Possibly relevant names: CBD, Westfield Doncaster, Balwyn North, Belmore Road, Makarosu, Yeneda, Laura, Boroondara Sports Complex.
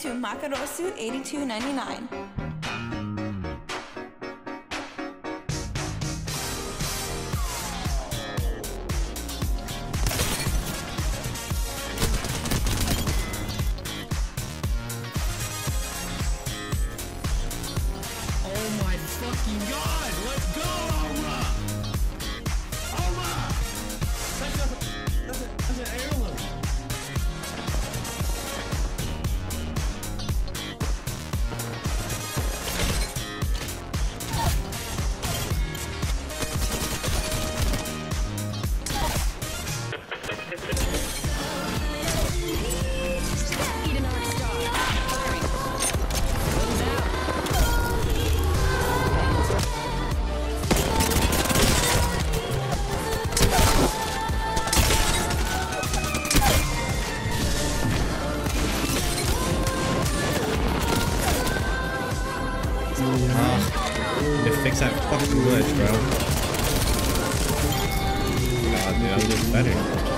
to Makarosu, $82.99. Oh my fucking God, let's go, Laura! Laura! That's an heirloom. Ugh. They fix that fucking glitch, bro. God, dude, I'm doing better.